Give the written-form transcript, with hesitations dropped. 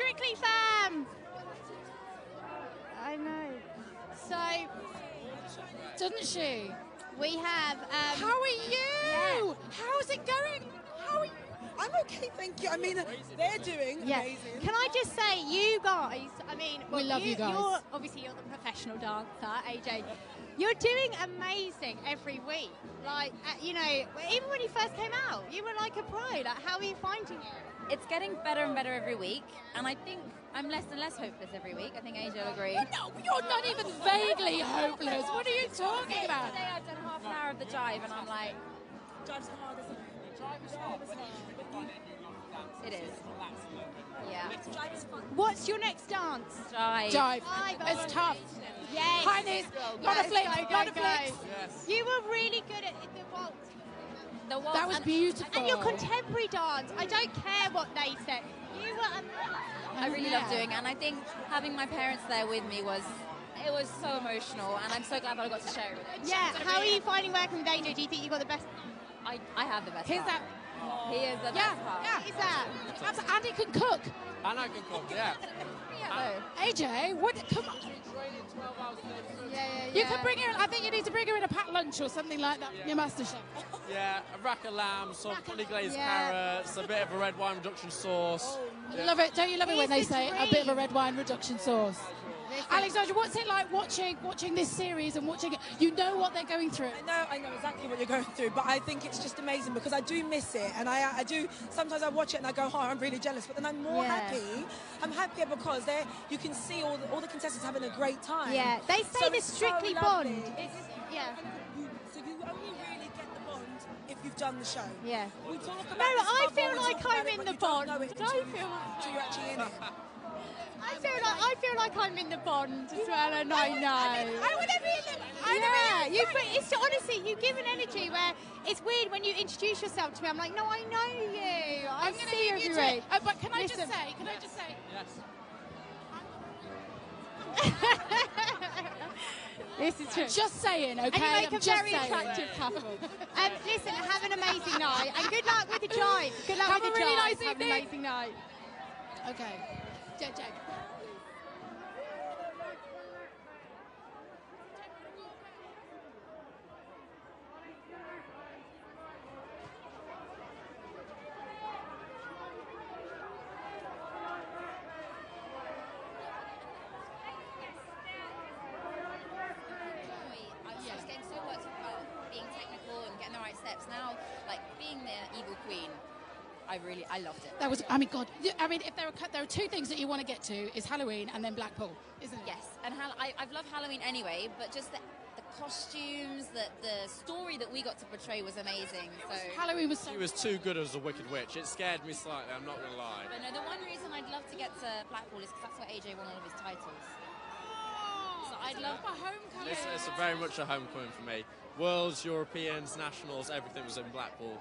Strictly fam! I know. So, doesn't she? We have... How are you? Yeah. How's it going? How are you? I'm okay, thank you. I mean, they're doing amazing. Can I just say, you guys, I mean... Well, we love you guys. Obviously, you're the professional dancer, AJ. You're doing amazing every week. Like, you know, even when you first came out, you were like a pro. Like, how are you finding it? It's getting better and better every week. And I think I'm less and less hopeless every week. I think AJ will agree. Well, no, you're not even vaguely hopeless. What are you talking about? Today I've done half an hour of the jive, and I'm like... Jive's the hardest. It is. Yeah. What's your next dance? Jive. Jive. It's tough. Yes. High knees. Lot of flicks. Yes. You were really good at the waltz. The waltz. That was beautiful. And your contemporary dance. I don't care what they said. You were amazing. I really love doing it, and I think having my parents there with me was... It was so emotional, and I'm so glad that I got to share it with them. Yeah. How are you finding working with Angel? Do you think you got the best? I have the best. He is the best part. Yeah, he's that. And he can cook. And I can cook, yeah. AJ, what? Come on. You can bring her in. I think you need to bring her in a packed lunch or something like that. Yeah. Your master chef. Yeah, a rack of lamb, some fully glazed carrots, a bit of a red wine reduction sauce. Oh, yeah. I love it. Don't you love it when they say a bit of a red wine reduction sauce? Alexandra, what's it like watching this series and watching it? You know what they're going through. I know exactly what you're going through, but I think it's just amazing because I do miss it, and I do. Sometimes I watch it and I go, "Oh, I'm really jealous," but then I'm more happy. I'm happier because you can see all the contestants having a great time. Yeah, they say so this Strictly Bond. You've done the show. Yeah. We talk about I feel like I'm in the bond. So you're actually in it. I feel like I'm in the bond as well, and I know. You put, it's honestly, you give an energy where it's weird when you introduce yourself to me. I'm like, no, I know you. I see you everywhere. Oh, but can I just say? Can I just say? Yes. This is true. Just saying, okay? And you make a very attractive couple. Listen, have an amazing night, and good luck with the drive. Good luck with the drive. Have an amazing night. Okay. Jack. Now, like being the evil queen, I loved it. That was, I mean, God, I mean, if there are two things that you want to get to is Halloween and then Blackpool, isn't it? Yes, and I've loved Halloween anyway, but just the costumes, the story that we got to portray was amazing. So Halloween was. She was too good as a wicked witch. It scared me slightly. I'm not gonna lie. But no, the one reason I'd love to get to Blackpool is because that's where AJ won all of his titles. So I'd love my homecoming. It's very much a homecoming for me. Worlds, Europeans, Nationals, everything was in Blackpool.